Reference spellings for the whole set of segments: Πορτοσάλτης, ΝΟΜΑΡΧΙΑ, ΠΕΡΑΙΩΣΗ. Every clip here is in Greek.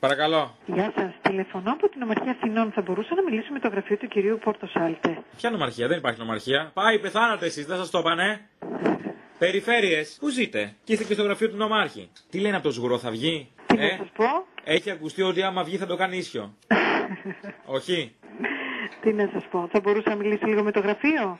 Παρακαλώ. Γεια σας. Τηλεφωνώ από την Νομαρχία Αθηνών. Θα μπορούσα να μιλήσω με το γραφείο του κυρίου Πορτοσάλτε? Ποια νομαρχία? Δεν υπάρχει νομαρχία. Πάει, πεθάνατε εσείς, δεν σας το είπανε. Περιφέρειες, πού ζείτε? Και είστε και στο γραφείο του νομάρχη. Τι λένε από το σγουρό, θα βγει? Τι να σας πω? Έχει ακουστεί ότι άμα βγει θα το κάνει ίσιο. Όχι. Τι να σας πω, θα μπορούσα να μιλήσω λίγο με το γραφείο?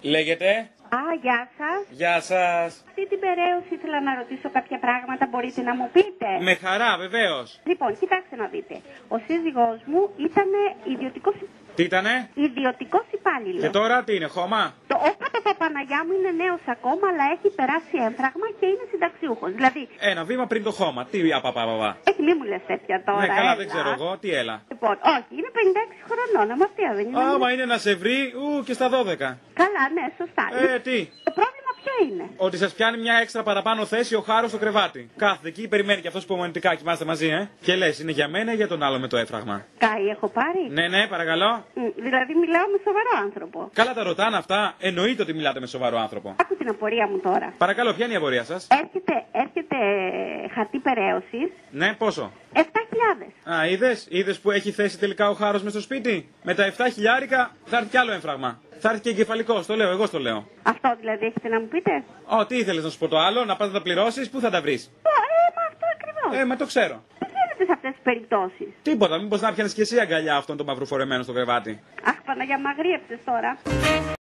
Λέγεται. Α, γεια σας. Γεια σας. Αυτή την περαίωση ήθελα να ρωτήσω κάποια πράγματα, μπορείτε να μου πείτε? Με χαρά, βεβαίως. Λοιπόν, κοιτάξτε να δείτε. Ο σύζυγός μου ήταν ιδιωτικός. Τι ήτανε? Ιδιωτικός υπάλληλος. Και τώρα τι είναι, χώμα? Το όπατο Παπαναγιά μου είναι νέος ακόμα, αλλά έχει περάσει έμφραγμα και είναι συνταξιούχος. Δηλαδή. Ένα βήμα πριν το χώμα. Τι απαπαπαπα. Έχει, μη μου λες τέτοια τώρα. Ναι, καλά, έλα. Δεν ξέρω εγώ, τι έλα. Λοιπόν, όχι, είναι 56 χρονών, αμαρτία δεν είναι. Άμα είναι να σε βρει, και στα 12. Καλά, ναι, σωστά. Τι. Το πρόβλημα ποιο είναι? Ότι σας πιάνει μια έξτρα παραπάνω θέση ο χάρος στο κρεβάτι. Κάθεται εκεί, περιμένει και αυτός που μονητικά κοιμάστε μαζί, Και λες, είναι για μένα ή για τον άλλο με το έφραγμα? Καί έχω πάρει. Ναι, ναι, παρακαλώ. Δηλαδή μιλάω με σοβαρό άνθρωπο. Καλά τα ρωτάνε αυτά. Εννοείται ότι μιλάτε με σοβαρό άνθρωπο. Άκου την απορία μου τώρα. Παρακαλώ, ποια είναι η απορία σας? Έρχεται χαρτί περαίωσης. Ναι, πόσο? 7.000. Α, είδες που έχει θέση τελικά ο χάρος μες στο σπίτι? Με τα 7.000 θα έρθει κι άλλο έμφραγμα. Θα έρθει και εγκεφαλικός, το λέω, εγώ στο λέω. Αυτό δηλαδή έχετε να μου πείτε? Ω, τι ήθελες να σου πω το άλλο, να πας να τα πληρώσεις, πού θα τα βρεις? Μα αυτό ακριβώς. Μα το ξέρω. Τι γίνεται σε αυτές τις περιπτώσεις? Τίποτα, μήπως να πιάνεις κι εσύ αγκαλιά αυτόν τον μαυροφορεμένο στο κρεβάτι? Αχ, Παναγιά, μαγρίεψες τώρα.